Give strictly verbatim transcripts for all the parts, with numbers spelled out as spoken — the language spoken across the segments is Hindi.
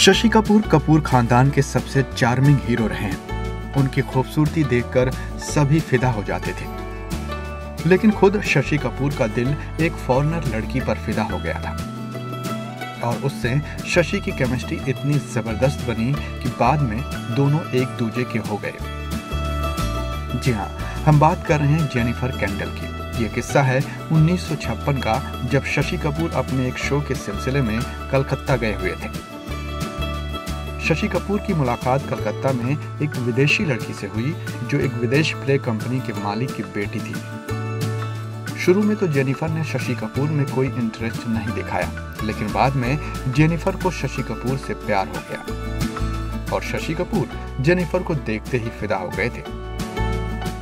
शशि कपूर कपूर खानदान के सबसे चार्मिंग हीरो रहे हैं। उनकी खूबसूरती देखकर सभी फिदा हो जाते थे, लेकिन खुद शशि कपूर का दिल एक फॉरेनर लड़की पर फिदा हो गया था और उससे शशि की केमिस्ट्री इतनी जबरदस्त बनी कि बाद में दोनों एक दूजे के हो गए। जी हाँ, हम बात कर रहे हैं जेनिफर केंडल की। ये किस्सा है उन्नीस सौ छप्पन का, जब शशि कपूर अपने एक शो के सिलसिले में कलकत्ता गए हुए थे। शशि कपूर की मुलाकात कलकत्ता में एक विदेशी लड़की से हुई, जो एक विदेश प्ले कंपनी के मालिक की बेटी थी। शुरू में तो जेनिफर ने शशि कपूर में कोई इंटरेस्ट नहीं दिखाया, लेकिन बाद में जेनिफर को शशि कपूर से प्यार हो गया और शशि कपूर जेनिफर को देखते ही फिदा हो गए थे।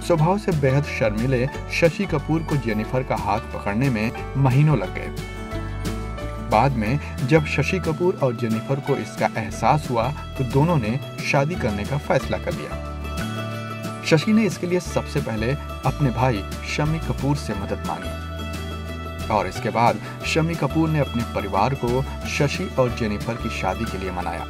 स्वभाव से बेहद शर्मीले शशि कपूर को जेनिफर का हाथ पकड़ने में महीनों लग गए। बाद में जब शशि कपूर और जेनिफर को इसका एहसास हुआ तो दोनों ने शादी करने का फैसला कर लिया। शशि ने इसके लिए सबसे पहले अपने भाई शमी कपूर से मदद मांगी और इसके बाद शमी कपूर ने अपने परिवार को शशि और जेनिफर की शादी के लिए मनाया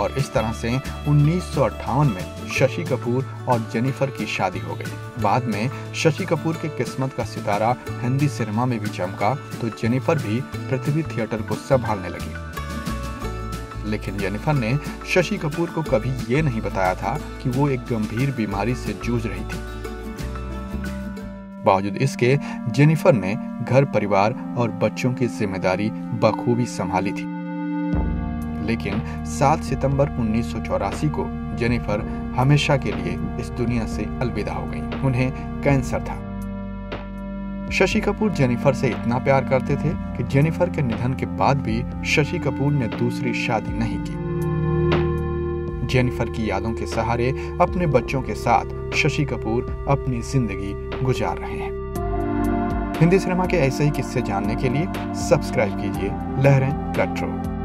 और इस तरह से उन्नीस सौ अट्ठावन में शशि कपूर और जेनिफर की शादी हो गई। बाद में शशि कपूर के किस्मत का सितारा हिंदी सिनेमा में भी चमका तो जेनिफर भी पृथ्वी थिएटर को संभालने लगी। लेकिन जेनिफर ने शशि कपूर को कभी ये नहीं बताया था कि वो एक गंभीर बीमारी से जूझ रही थी। बावजूद इसके जेनिफर ने घर, परिवार और बच्चों की जिम्मेदारी बखूबी संभाली थी। लेकिन सात सितंबर उन्नीस सौ चौरासी को जेनिफर हमेशा के लिए इस दुनिया से अलविदा हो गईं। उन्हें कैंसर था। शशि कपूर जेनिफर से इतना प्यार करते थे कि जेनिफर के निधन के बाद भी शशि कपूर ने दूसरी शादी नहीं की। जेनिफर की यादों के सहारे अपने बच्चों के साथ शशि कपूर अपनी जिंदगी गुजार रहे हैं। हिंदी सिनेमा के ऐसे ही किस्से जानने के लिए सब्सक्राइब कीजिए लहरें प्लेटफॉर्म।